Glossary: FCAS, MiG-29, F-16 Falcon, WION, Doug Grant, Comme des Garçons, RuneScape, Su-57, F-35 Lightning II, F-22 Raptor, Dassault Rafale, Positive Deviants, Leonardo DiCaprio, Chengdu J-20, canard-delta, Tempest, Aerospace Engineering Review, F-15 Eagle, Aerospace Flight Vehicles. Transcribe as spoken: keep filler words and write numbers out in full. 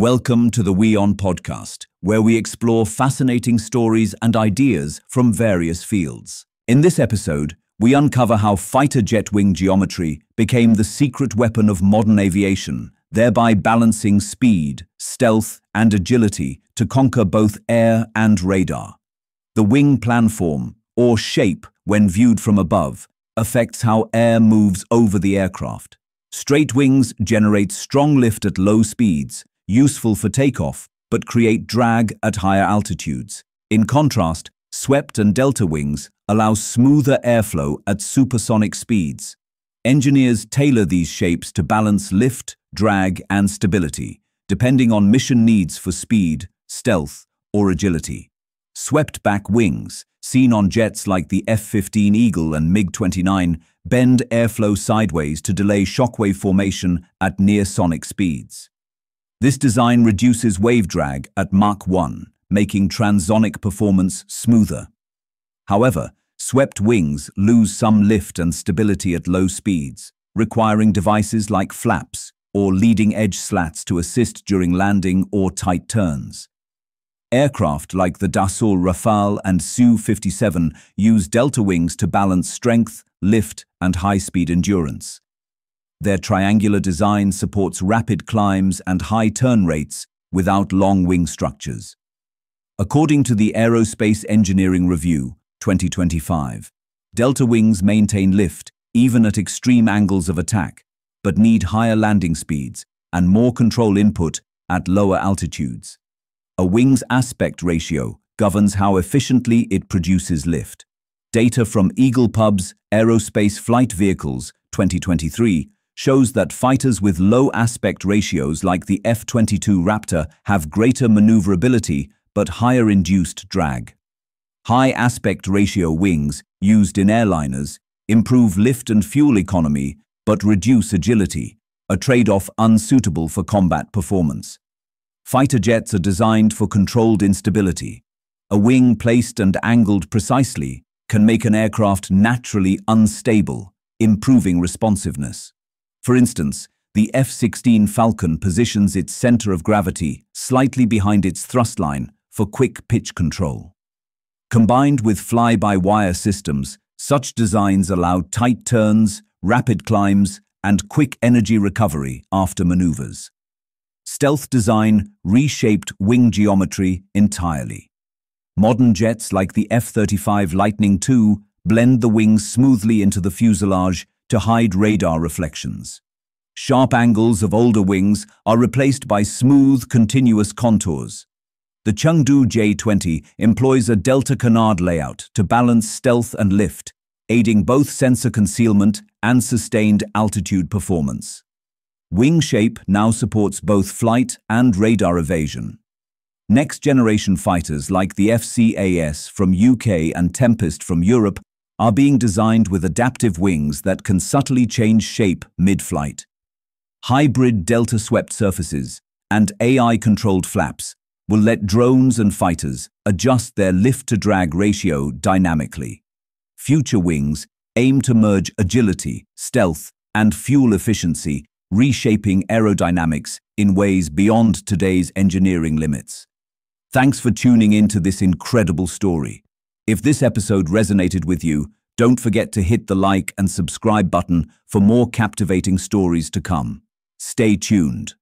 Welcome to the WION podcast, where we explore fascinating stories and ideas from various fields. In this episode, we uncover how fighter jet wing geometry became the secret weapon of modern aviation, thereby balancing speed, stealth, and agility to conquer both air and radar. The wing planform, or shape when viewed from above, affects how air moves over the aircraft. Straight wings generate strong lift at low speeds, useful for takeoff, but create drag at higher altitudes. In contrast, swept and delta wings allow smoother airflow at supersonic speeds. Engineers tailor these shapes to balance lift, drag, and stability, depending on mission needs for speed, stealth, or agility. Swept-back wings, seen on jets like the F fifteen Eagle and MiG twenty-nine, bend airflow sideways to delay shockwave formation at near-sonic speeds. This design reduces wave drag at Mach one, making transonic performance smoother. However, swept wings lose some lift and stability at low speeds, requiring devices like flaps or leading edge slats to assist during landing or tight turns. Aircraft like the Dassault Rafale and S U fifty-seven use delta wings to balance strength, lift, and high-speed endurance. Their triangular design supports rapid climbs and high turn rates without long wing structures. According to the Aerospace Engineering Review, twenty twenty-five, delta wings maintain lift even at extreme angles of attack, but need higher landing speeds and more control input at lower altitudes. A wing's aspect ratio governs how efficiently it produces lift. Data from Eagle Pub's Aerospace Flight Vehicles, twenty twenty-three, shows that fighters with low aspect ratios like the F twenty-two Raptor have greater maneuverability but higher induced drag. High aspect ratio wings used in airliners improve lift and fuel economy but reduce agility, a trade-off unsuitable for combat performance. Fighter jets are designed for controlled instability. A wing placed and angled precisely can make an aircraft naturally unstable, improving responsiveness. For instance, the F sixteen Falcon positions its center of gravity slightly behind its thrust line for quick pitch control. Combined with fly-by-wire systems, such designs allow tight turns, rapid climbs, and quick energy recovery after maneuvers. Stealth design reshaped wing geometry entirely. Modern jets like the F thirty-five Lightning two blend the wings smoothly into the fuselage to hide radar reflections. Sharp angles of older wings are replaced by smooth, continuous contours. The Chengdu J twenty employs a delta canard layout to balance stealth and lift, aiding both sensor concealment and sustained altitude performance. Wing shape now supports both flight and radar evasion. Next-generation fighters like the F C A S from U K and Tempest from Europe are being designed with adaptive wings that can subtly change shape mid-flight. Hybrid delta-swept surfaces and A I-controlled flaps will let drones and fighters adjust their lift-to-drag ratio dynamically. Future wings aim to merge agility, stealth, and fuel efficiency, reshaping aerodynamics in ways beyond today's engineering limits. Thanks for tuning in to this incredible story. If this episode resonated with you, don't forget to hit the like and subscribe button for more captivating stories to come. Stay tuned.